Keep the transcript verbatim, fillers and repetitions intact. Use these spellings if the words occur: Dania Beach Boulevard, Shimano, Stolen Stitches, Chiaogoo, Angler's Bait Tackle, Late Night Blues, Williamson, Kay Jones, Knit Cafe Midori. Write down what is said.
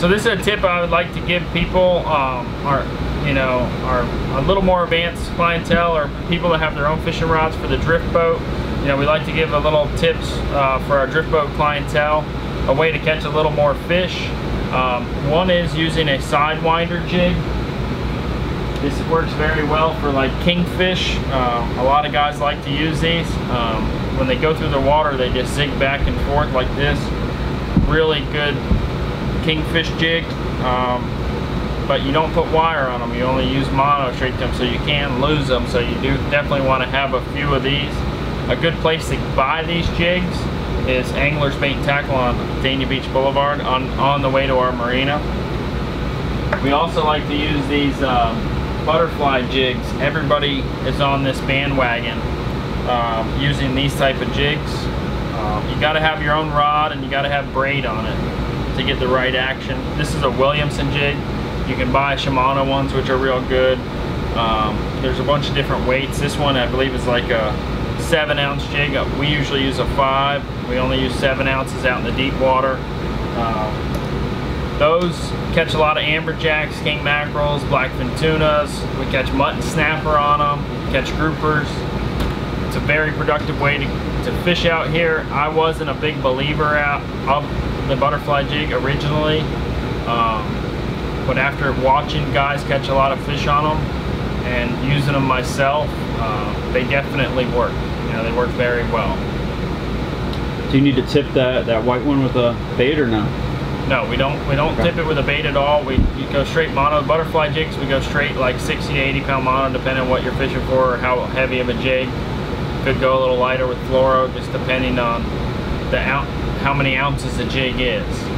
So this is a tip I would like to give people, um, our, you know, our a little more advanced clientele, or people that have their own fishing rods for the drift boat. You know, we like to give a little tips uh, for our drift boat clientele, a way to catch a little more fish. Um, one is using a sidewinder jig. This works very well for like kingfish. Uh, a lot of guys like to use these. Um, when they go through the water, they just zig back and forth like this. Really good kingfish jig, um, but you don't put wire on them. You only use mono treat them, so you can lose them. So you do definitely want to have a few of these. A good place to buy these jigs is Angler's Bait Tackle on Dania Beach Boulevard on, on the way to our marina. We also like to use these um, butterfly jigs. Everybody is on this bandwagon um, using these type of jigs. Um, you got to have your own rod and you got to have braid on it to get the right action. This is a Williamson jig. You can buy Shimano ones, which are real good. Um, there's a bunch of different weights. This one I believe is like a seven ounce jig. We usually use a five. We only use seven ounces out in the deep water. Um, those catch a lot of amberjacks, king mackerels, blackfin tunas. We catch mutton snapper on them, catch groupers. It's a very productive way to, to fish out here. I wasn't a big believer out of the butterfly jig originally, um, but after watching guys catch a lot of fish on them and using them myself, uh, they definitely work. You know, they work very well. Do you need to tip that that white one with a bait or no? No, we don't. We don't okay. tip it with a bait at all. We you go straight mono. Butterfly jigs, we go straight like sixty to eighty pound mono, depending on what you're fishing for or how heavy of a jig. Could go a little lighter with fluoro, just depending on the how many ounces the jig is.